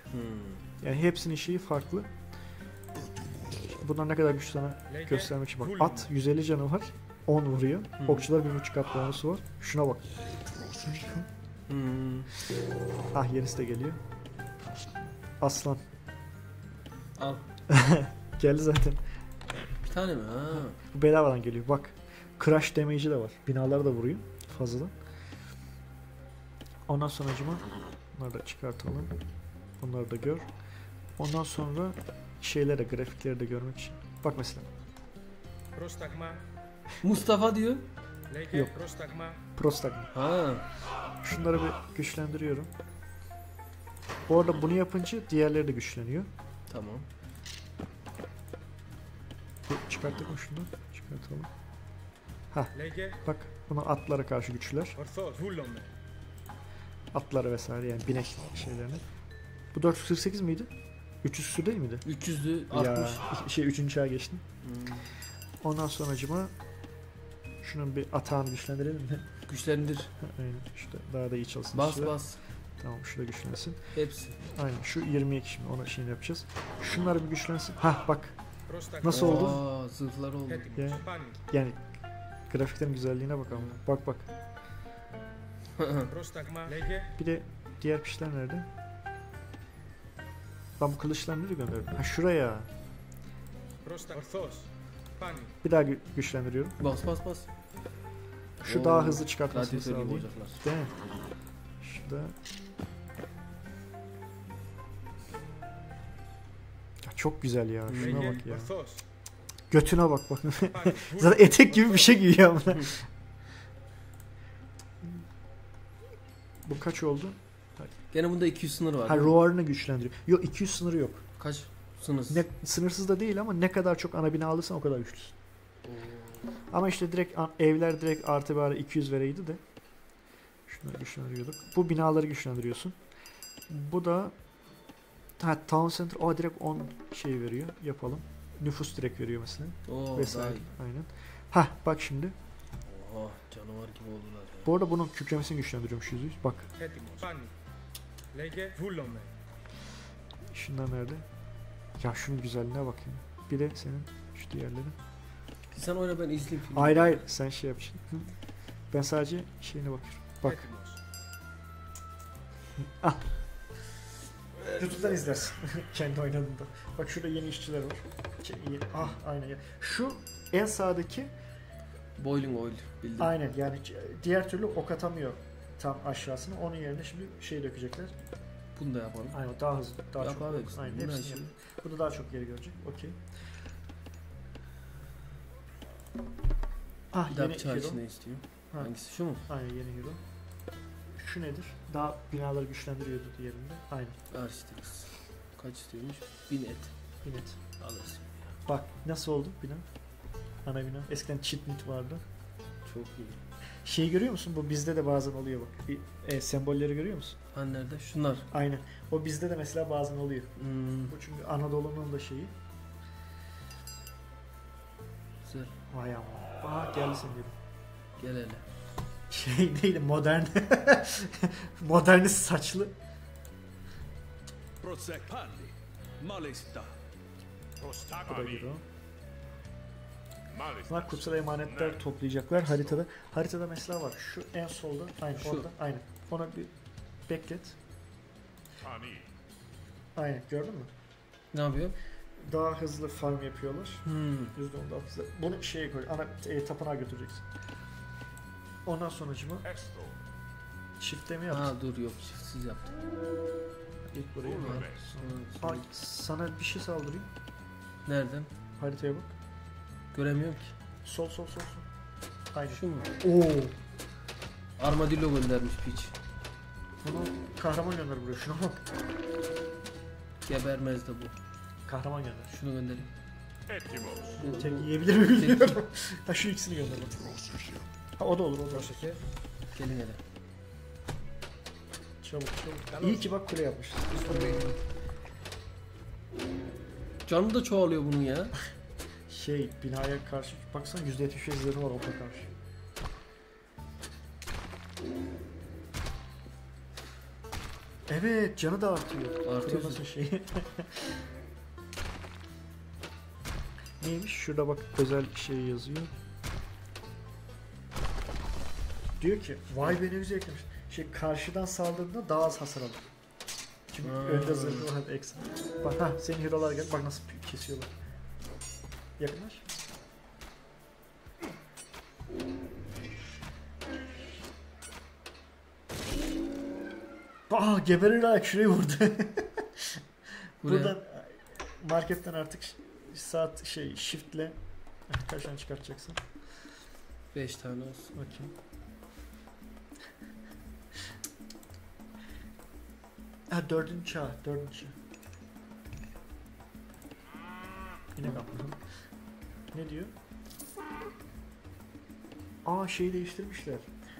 Yani hepsinin farklı. Bunlar ne kadar güçlü sana göstermek için bak. At 150 canı var. 10 vuruyor. Okçular 1.5 kat bonusu var. Şuna bak. Ah, yenisi de geliyor. Aslan. Al. Geldi zaten. Bir tane mi? Ha. Bu bedavadan geliyor. Bak. Crash damage'i de var. Binaları da vuruyor. Fazladan. Ondan sonra bunları da çıkartalım. Bunları da gör. Ondan sonra grafikleri de görmek için. Bak mesela. Mustafa diyor. Yok. Prostagma. Ha. Şunları bir güçlendiriyorum. Bu arada bunu yapınca diğerleri de güçleniyor. Tamam. Çıkarttık mı şunu? Çıkartalım. Ha. Bak, buna atlara karşı güçlüler. Atlara vesaire, yani binek şeylerine. Bu 448 miydi? 300 küsür değil miydi? 300'dü. 60. 3. çağa geçtim. Ondan sonra şunun bir atağını güçlendirelim mi? Güçlendir. Aynen. Daha da iyi çalışsın. Bas. Tamam, şurada güçlensin. Hepsi. Aynen. Şu 22 şimdi ona yapacağız. Şunlar bir güçlensin. Hah, bak. Nasıl oldu? Zırhlar oldu. Yani grafiklerin güzelliğine bakalım. Bak. Bir de diğer kişiler nerede? Ben bu kılıçları nereye gönderiyorum? Ha, şuraya. Bir daha güçlendiriyorum. Bas. Şu daha hızlı çıkartmasını sağlayayım. Değil mi? Şurada. Ya çok güzel ya. Şuna bak ya. Götüne bak. Zaten etek gibi bir şey giyiyor ama. Bu kaç oldu? Gene bunda 200 sınır var. Ha, roarını güçlendiriyor. Yok, 200 sınırı yok. Kaç sınırsız? Sınırsız da değil ama ne kadar çok ana bina alırsan o kadar güçlüsün. Ama direkt evler artı 200 vereydi de. Şunları güçlendiriyorduk. Bu binaları güçlendiriyorsun. Bu da Town Center. O direkt 10 veriyor. Yapalım. Nüfus direkt veriyor mesela. Vesaire. Aynen. Ha, bak şimdi. Oha, canavar gibi oldular ya. Bu arada bunun kükremesini güçlendiriyormuş %100. Bak. Şunlar nerede? Ya şunun güzelliğine bak ya. Bir de senin şu diğerleri. Sen oyna, ben izleyeyim filmi. Hayır sen yapacaksın. Ben sadece şeyine bakıyorum. Bak. Ah. YouTube'dan izlersin. Kendi oynadığında. Bak, şurada yeni işçiler var. Ah, aynen. Şu en sağdaki boiling oil. Bildim. Aynen, yani diğer türlü ok atamıyor tam aşağısına. Onun yerine şimdi dökecekler. Bunu da yapalım. Aynen, daha hızlı. Daha çok. Aynen, hepsini yapalım. Bu da daha çok yeri görecek. Okey. Ah, yeni hero. Ne istiyor? Hangisi? Şu mu? Aynen, yeni hero. Şu nedir? Daha binaları güçlendiriyordu diğerinde. Aynen. Aristix. Kaç istiyormuş? 1000 et. Alırsın ya. Bak nasıl oldu bina? Ana bina. Eskiden cheat vardı. Çok iyi. Görüyor musun? Bu bizde de bazen oluyor bak. Sembolleri görüyor musun? Ha, nerede? Şunlar. Aynen. O bizde de mesela bazen oluyor. Bu çünkü Anadolu'nun da şeyi. Güzel. Vay ama. Geldi sen. Gel hele. şey değil, modern. Modernist saçlı. Bu da Euro. Bunlar kutsal emanetler toplayacaklar haritada. Haritada mesela var. Şu en solda. Aynen orada. Aynen. Ona bir beklet. Aynen gördün mü? Ne yapıyor? Daha hızlı farm yapıyorlar. %16. Bunu şeye koy. Ana tapınağa götüreceksin. Ondan sonucuma çifte mi yaptın? Ha dur yok çiftsiz yaptım. İlk buraya. Ay, sana bir şey saldırayım. Nereden? Haritaya bak. Göremiyorum ki. Sol. Aynen. Şu mu? Oo. Armadillo göndermiş piç. Bunu kahraman gönder buraya. Şuna bak. Gebermez de bu. Kahraman gönder. Şunu göndereyim. Tek yiyebilir mi bilmiyorum. Ha şu ikisini gönder bak. Ha o da olur, o da şeker. Gelin hele. Çabuk. İyi ki bak kule yapmışız. Canı da çoğalıyor bunun ya. Şey binaya karşı baksana %70 izleri var ona karşı. Evet canı da artıyor. Artıyor nasıl şey? Neymiş şurada bak özel şey yazıyor. Diyor ki vay be ne güzel eklemiş. Şey karşıdan saldırdığında daha az hasar alır. Çünkü önde zırhlı olan eksen. Bak ha senin hero'lar gel bak nasıl kesiyorlar. Yakınlar. Aa geberirler şurayı vurdu. Buradan marketten artık saat şey shift'le kaç tane çıkartacaksın? 5 tane olsun bakayım. Ha 4. ha 4. Yine kaptım. Ne diyor? Aa şeyi değiştirmişler.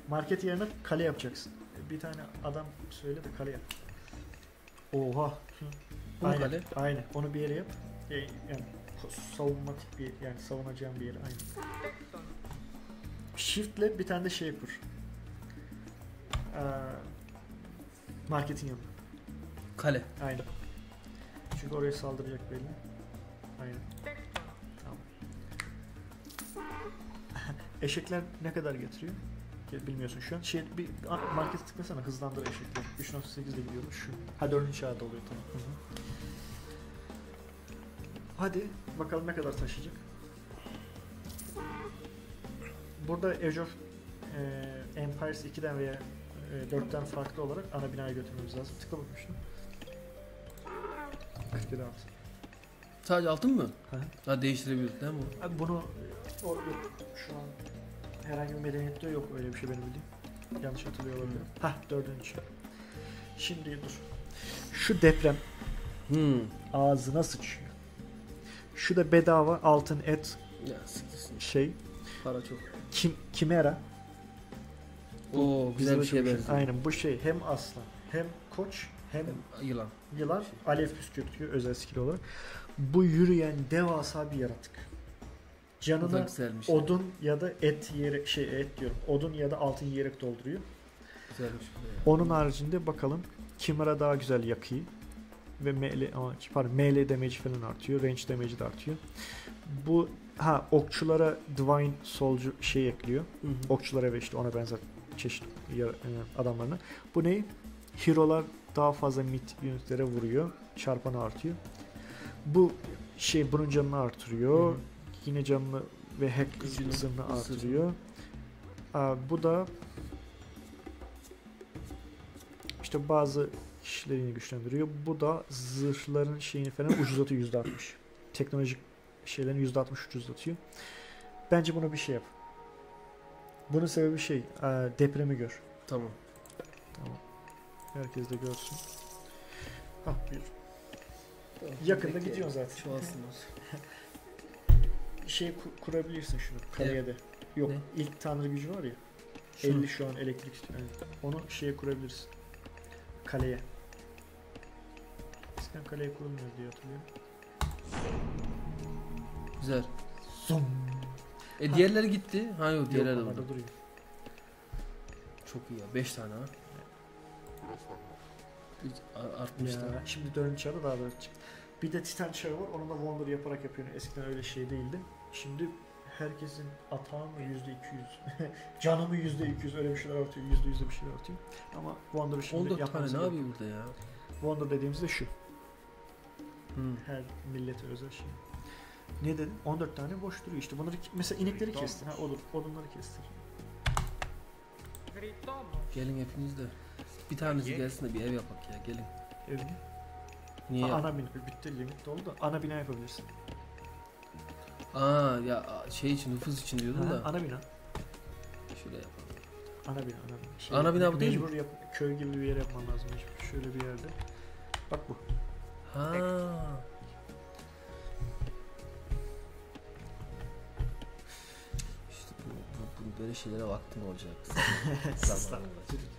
Market yerine kale yapacaksın. Bir tane adam söyle de kale yap. Oha. Aynı kale. Aynı. Onu bir yere yap. Yani savunmatik bir yani savunacağım bir yere aynı. Shift'le bir tane de şey kur. Marketin yanına. Kale. Aynı. Çünkü oraya saldıracak belli. Aynen. Tamam. Eşekler ne kadar getiriyor? Bilmiyorsun şu an. Şey bir market tıklasana hızlandır eşekler. 3.8'de gidiyormuş şu. Ha 4. çağda oluyor tamam. Hı -hı. Hadi bakalım ne kadar taşıyacak. Burada Ejof Empires 2'den veya 4'ten farklı olarak ana binayı götürmemiz lazım. Tıkla bakmıştım. Hadi devam et. Sadece altın mı? Hı. Daha değiştirebiliriz değil mi? Abi bunu o, şu an herhangi bir medeniyette yok öyle bir şey benim bildiğim. Yanlış hatırlıyor olabilir. Hah 4. Şimdi dur. Şu deprem ağzına sıçıyor. Şu da bedava altın et ya, şey. Para çok. Chimera. Oo güzel bir şeye benziyor. Aynen bu şey hem aslan hem koç hem yılan alev püskürtüyor özel skill olarak. Bu yürüyen devasa bir yaratık. Canına odun ya da et yiyerek şey et diyorum. Odun ya da altın yiyerek dolduruyor. Güzelmiş. Onun haricinde bakalım Chimera daha güzel yakıyı ve ML damage falan artıyor, range damage de artıyor. Bu ha okçulara divine soldier şey ekliyor. Okçulara ve işte ona benzer çeşitli adamlarına. Bu ne? Hero'lar daha fazla mit unitlere vuruyor. Çarpanı artıyor. Bu şey bunun canını artırıyor. Yine canını ve hack hızını artırıyor. Bu da işte bazı kişilerini güçlendiriyor. Bu da zırhların şeyini falan ucuzlatıyor %60. Teknolojik şeylerin %60 ucuzlatıyor. Bence bunu bir şey yap. Bunun sebebi şey depremi gör. Tamam. Tamam. Herkes de görsün. Hah bir. Yakında gidiyor zaten. Şu aslında. Şey kurabilirsin şunu kaleye de. Yok ne? İlk tanrı gücü var ya. Şunu. 50 şu an elektrik istiyor. Onu şeye kurabilirsin. Kaleye. Eskiden kaleye kurulmuyor diye hatırlıyorum. Güzel. Zom. Diğerleri gitti. Ha yok diğerleri orada duruyor. Çok iyi ya. 5 tane ha. Artmış da. Şimdi 4. çağda daha da çıktı. Bir de Titan çağı var. Onu da Wonder yaparak yapıyor. Eskiden öyle şey değildi. Şimdi herkesin atağım mı %200, canımı %200 öyle bir şeyler artıyor. %100'e bir şeyler artıyor. Ama Wonder'ı şimdi yapmanız lazım. Ne yapıyor burada ya? Wonder dediğimiz de şu. Her millete özel şey. Ne dedim? 14 tane boş duruyor işte. Bunları mesela inekleri kestin. Ha olur. Odunları kestin. Gelin hepiniz de. Bir tanesi gelsin de bir ev yapak ya. Gelin. Ev mi? Niye? Ana bina. Bitti limit oldu da. Ana bina yapabilirsin. Aa ya şey için, nüfus için diyordum da. Ana bina. Şöyle yapalım. Ana bina, ana bina. Şey, ana bina bu değil mi? Köy gibi bir yer yapman lazım. Şöyle bir yerde. Bak bu. Ha. İşte bu böyle şeylere vaktim olacak.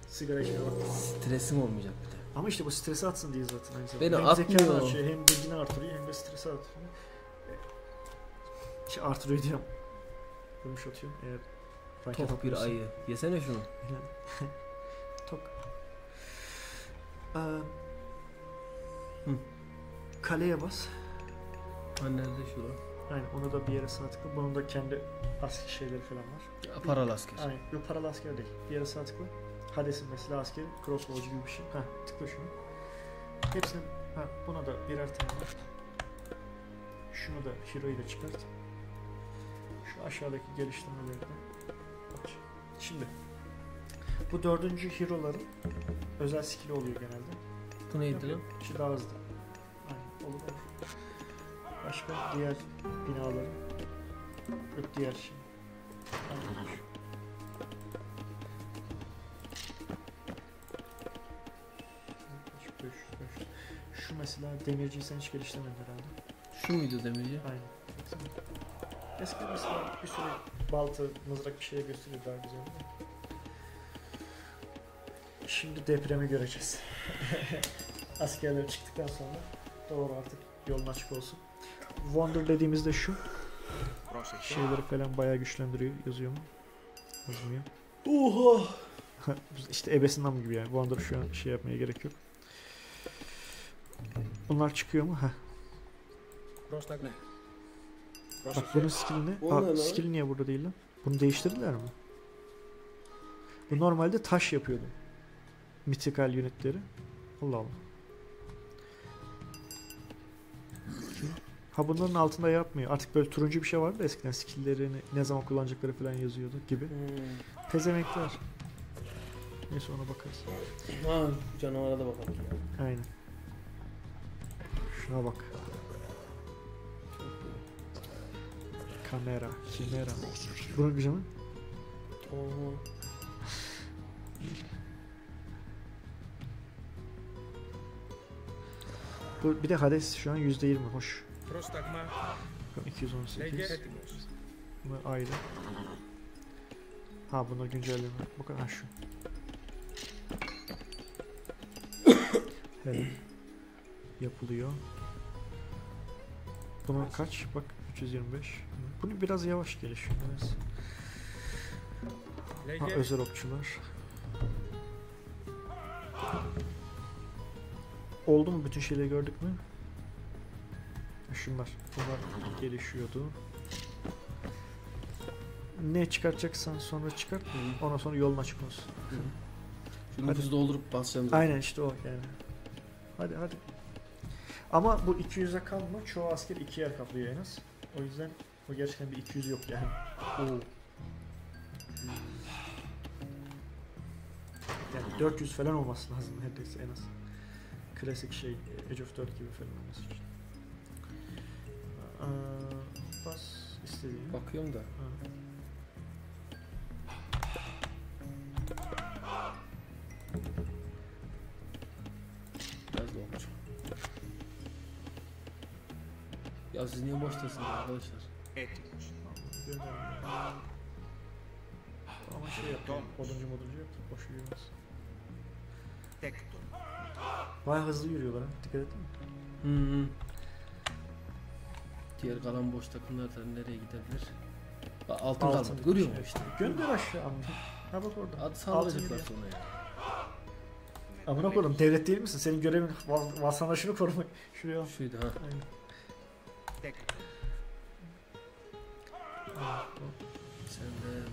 Sigara içmeye vaktim. Stresim olmayacak bir de. Ama işte bu stresi atsın diye zaten. Aynı beni hem zekanı artıyor, hem bilgini artırıyor, hem de stresi artırıyor. Şey artırıyor diyem. Yumuş atıyorum. Tok bir ayı. Yesene şunu. Tok. Kaleye bas. Nerede şurada? Aynen, onu da bir yere sağ tıkla. Bunun da kendi asker şeyleri falan var. Ya, paralı asker. Aynen, yok paralı asker değil. Bir yere sağ tıkla. Hades'in mesela askeri. Crossbow gibi bir şey. Heh, tıkla şunu. Hepsini, buna da birer tane var. Şunu da, Hero'yu da çıkart. Şu aşağıdaki geliştirmeleri de. Şimdi, bu dördüncü Hero'ların özel skill'i oluyor genelde. Bu neydi lan? Şu daha hızlı. Aynen, olur. Başka diğer binaları. Yok diğer şey. Aynen. Şu mesela demirciyi sen hiç geliştirmedin herhalde. Şu muydu demirci? Aynen. Eskiden mesela bir sürü baltı, mızrak bir şeye gösteriyor daha güzel. Şimdi depremi göreceğiz. Askerler çıktıktan sonra doğru artık yolun açık olsun. Wonder dediğimizde şu. Şeyleri falan bayağı güçlendiriyor. Yazıyor mu? Yazmıyor. Oha! İşte ebesinden gibi yani. Wonder şu an şey yapmaya gerek yok. Bunlar çıkıyor mu? Heh. Cross Knight. Bak bunun skill'i ne? Aa, skill'i niye burada değil lan? Bunu değiştirdiler mi? Bu normalde taş yapıyordu. Mythical unitleri. Allah Allah. Ha bunların altında yapmıyor. Artık böyle turuncu bir şey vardı eskiden skill'lerini ne zaman kullanacakları falan yazıyordu gibi. Pezemekler. Neyse ona bakarız. Ha canavara da bakalım. Aynen. Şuna bak. Kamera, Chimera. Bunu güzel mi? Oho. Bu bir de Hades şu an %20 hoş. Prostakma. 218. Bu ayrı. Ha buna güncelleme. Bakın ha şu. Evet. Yapılıyor. Buna kaç? Bak 325. Bunu biraz yavaş gelişiyor. Ha, özel okçular. Oldu mu? Bütün şeyleri gördük mü? Şunlar. Bunlar gelişiyordu. Ne çıkartacaksan sonra çıkart. Ondan sonra yolun açık olsun. Şunu hadi. Biz doldurup basacağım. Aynen işte o yani. Hadi hadi. Ama bu 200'e kalma. Çoğu asker 2 yer kaplıyor en az. O yüzden o gerçekten bir 200 yok yani. Oo. Yani 400 falan olması lazım neredeyse en az. Klasik şey Age of 4 gibi falan olması için. Bas istediğim. Bakıyorum da. Biraz da olmuş. Ya siz niye boştasınız arkadaşlar? Evet. Ama şey yapalım. Oduncu yok. Boş yürüyoruz. Tek dur. Bayağı hızlı yürüyorlar ha. Dikkat ettin mi? Diğer kalan boş takımlardan nereye gidebilir? Altın kalmadı. Görüyor musun işte? Gönder aşağı amca. Ha bak orada adı sağlayacaklar sonra ya. Amına koyalım, devlet değil misin? Senin görevin vatandaşını korumak. Şuraya al. Şuydu ha.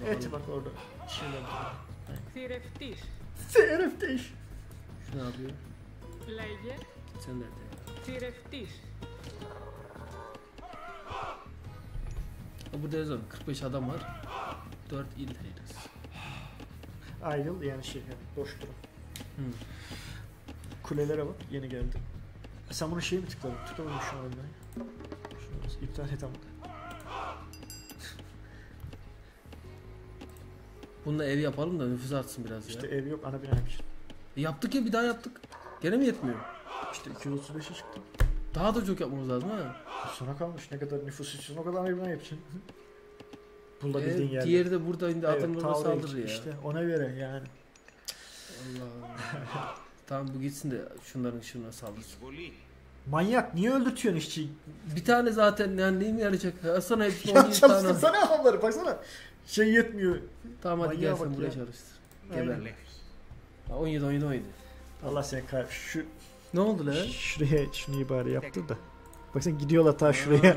Evet bak orada. Sereftiş. Şu ne yapıyor? Sen de et. Burada yazıyor 45 adam var. 4 il Hades. Idle yani şey yani boş durum. Hmm. Kulelere bak, yeni geldi. Sen bunu şey mi tıkladın? Tıklamadım şu an ben. Şunu iptal et ama. Bununla ev yapalım da nüfus artsın biraz işte ya. İşte ev yok, ana bina yapacağız. Yaptık ya, bir daha yaptık. Gene mi yetmiyor? İşte 235'e çıktı. Daha da çok yapmamız lazım ha. Sonra kalmış, ne kadar nüfus için o kadar ev bina yapacaksın. Bulabildiğin yerde. Diğeri de burada indi, evet, atımlarına saldırır ya. İşte ona göre yani. Allah. Tamam bu gitsin de şunların şuna saldırsın. Manyak, niye öldürtüyorsun işçi? Bir tane zaten yani neyim yarayacak? Sana hep ya çalıştırsana adamları baksana. Şey yetmiyor. Tamam hadi manyağı gelsin buraya ya. Çalıştır. Geberle. 17. Allah seni kahretsin. Şu... Ne oldu lan? Şuraya şunu ibare yaptı da. Baksana gidiyorlar ta şuraya.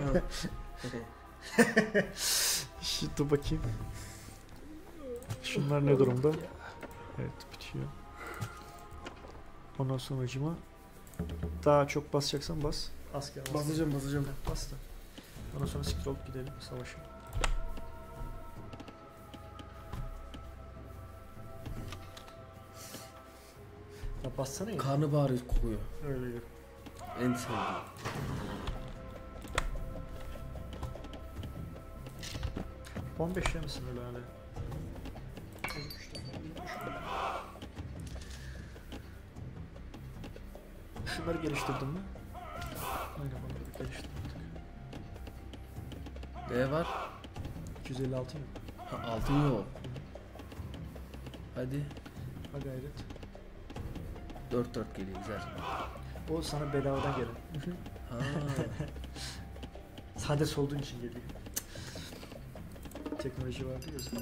Şu dur bakayım. Şunlar ne durumda? Evet bitiyor. Ondan sonra acıma daha çok basacaksan bas. Asker basacağım. Bas da. Ondan sonra siktir olup gidelim savaşa. Ya bassana ya. Karnı bağırıyor, kokuyor. Öyle gör. En sevdiğim. Bomba işlemesin öyle hale. Şunları geliştirdim mi? Aynen bunları geliştirdik. Ne var? 256 mı? Ha, 6 yok. Hadi. Ha gayret. 4-4 geliyor güzel. O sana bedavadan gelen. Ha. Sades olduğun için geliyor. Teknoloji vardı ya sana.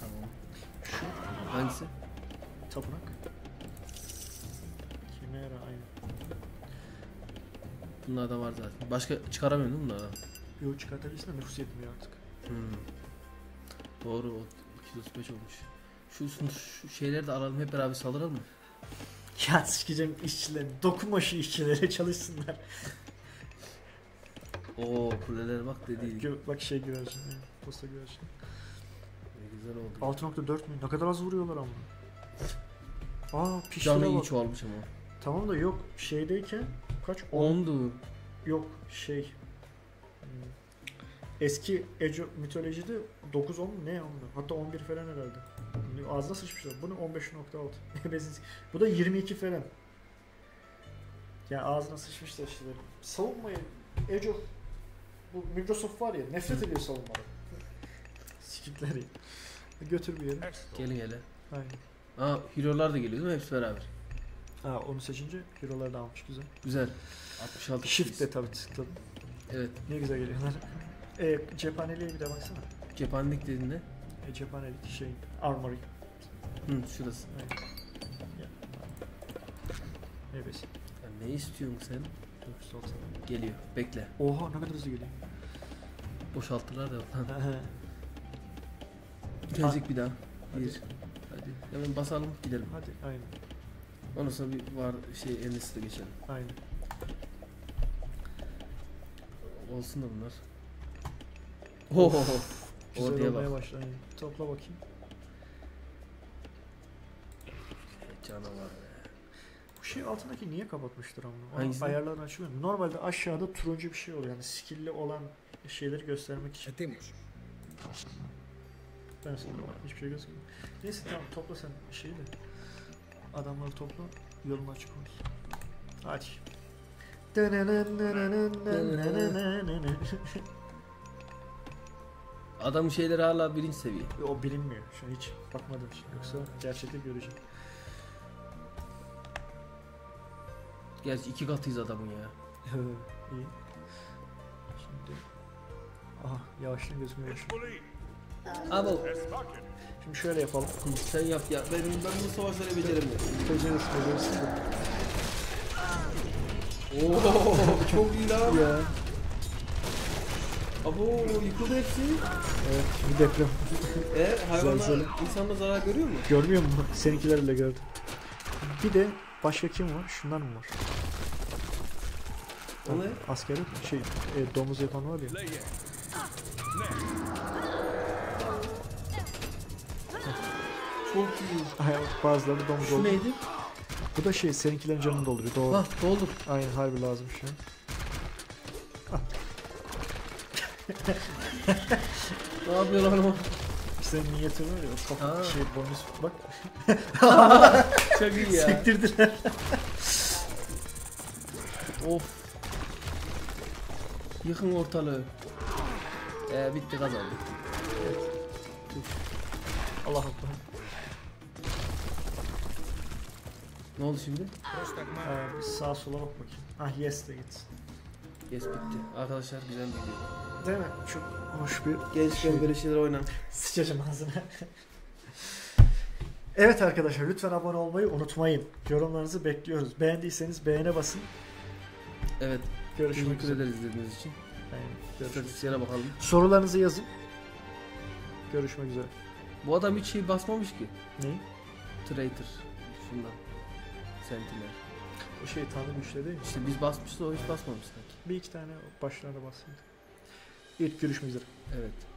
Tamam. Şu hangisi? Tapınak. Chimera aynı. Bunlar da var zaten. Başka çıkaramıyorum değil mi bunlardan? Yok çıkartabilirsin de nüfus yetmiyor artık. Hmm. Doğru o 235 olmuş. Şu şeyleri de alalım hep beraber saldıralım mı? Ya sikeceğim işçileri. Dokunma şu işçilere çalışsınlar. Oo kuleler bak dediğin. Evet, bak şey görüyorsun. Posta görüyorsun. Güzel oldu. 6.4 mü? Ne kadar az vuruyorlar ama. Aa pişiyor. Canı iyi çoğalmış ama. Tamam da yok şeydeyken kaç? 10'du. Yok şey. Eski Age of Mythology'de 9-10 ne onda? Hatta 11 falan herhalde. Ağzına sıçmışlar. Bunu 15.6. Bu da 22 falan. Ya yani ağzına sıçmışlar işte. Savunmayı Ejof, bu Microsoft var ya, nefret ediyor savunmadan. Sikitleri. Götür bir yere. Gelin hele. Aynen. Aa, hero'lar da geliyor değil mi? Hepsi beraber. Ha, onu seçince hero'lar da almış. Güzel. Güzel. 66. Shift de tabii tıkladım. Evet. Ne güzel geliyorlar. Cephaneliğe bir de baksana. Cephanelik dediğin ne? Cephanelik şey, Armory. Hı, şurası. Aynen. Evet. Ya, ne istiyorsun sen? Geliyor. Bekle. Oha ne kadar hızlı geliyor. Boşalttılar da. Gelecek bir daha. Hadi. Hadi. Hemen basalım gidelim. Hadi aynen. Ondan sonra bir var şey endüstri geçelim. Aynen. Olsun da bunlar. Oho. Oraya bak. Başla, topla bakayım. Canavar. Bu şey altındaki niye kapatmıştır ama? Ayarlarını açmıyorum. Normalde aşağıda turuncu bir şey oluyor. Yani skill'li olan şeyleri göstermek için. Ben sana hiçbir şey gözükmüyor. Neyse tamam topla sen şeyi de. Adamları topla. Yolunu açık olsun. Hadi. Adamın şeyleri hala birinci seviye. O bilinmiyor. Şu hiç bakmadım. Yoksa gerçekte göreceğim. Gerçi 2 katıyız adamın ya. İyi. Şimdi. Aha yavaştan gözümü yaşıyor. Abo. Şimdi şöyle yapalım. Sen yap ya. Ben bu savaşları becerim ya. Becerisiz. Ooo çok iyi lan. Ya. Abo yıkıldı hepsi. Evet bir deprem. Hayvanlar insanla zarar görüyor mu? Görmüyor mu? Seninkilerle gördüm. Bir de başka kim var? Şunlar mı var? O ne? Askeri şey domuz yapan var ya. Çok iyi. Bazıları domuz oldu. Neydi? Bu da şey seninkilerin canını dolduruyor. Doğru. Hah doldur. Aynen harbi lazım şu an. Ne yapıyor lan o? İşte niyetim öyle o kafa şey bonus bak. Çok iyi ya. Siktirdiler. Of. Yıkın ortalığı. Bitti kazandık. Evet. Allah Allah. Ne oldu şimdi? Sağa sola bak bakayım. Ah yes de git. Yes bitti. Arkadaşlar güzel gidiyor. Değil mi? Çok hoş bir gençken böyle şeyler oynan. Sıçacağım ağzına. Evet arkadaşlar lütfen abone olmayı unutmayın. Yorumlarınızı bekliyoruz. Beğendiyseniz beğene basın. Evet. Görüşmek üzere izlediğiniz için. Statistiklere bakalım. Sorularınızı yazın. Görüşmek üzere. Bu adam hiç şey basmamış ki. Ne? Traitor. Şundan. Sentiler. O şey tanrı güçleri değil mi? İşte biz basmışız o hiç basmamış sanki. Bir iki tane başlarına basıldı. İlk görüşmek üzere. Evet.